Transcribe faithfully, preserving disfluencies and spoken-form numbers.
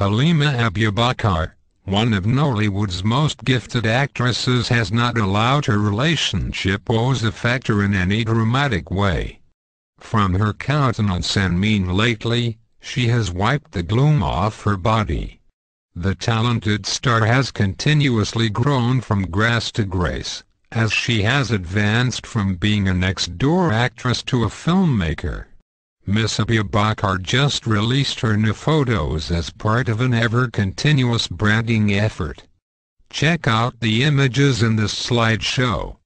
Halima Abubakar, one of Nollywood's most gifted actresses, has not allowed her relationship woes affect her in any dramatic way. From her countenance and mien lately, she has wiped the gloom off her body. The talented star has continuously grown from grace to grace, as she has advanced from being a next-door actress to a filmmaker. Miss Abubakar just released her new photos as part of an ever-continuous branding effort. Check out the images in this slideshow.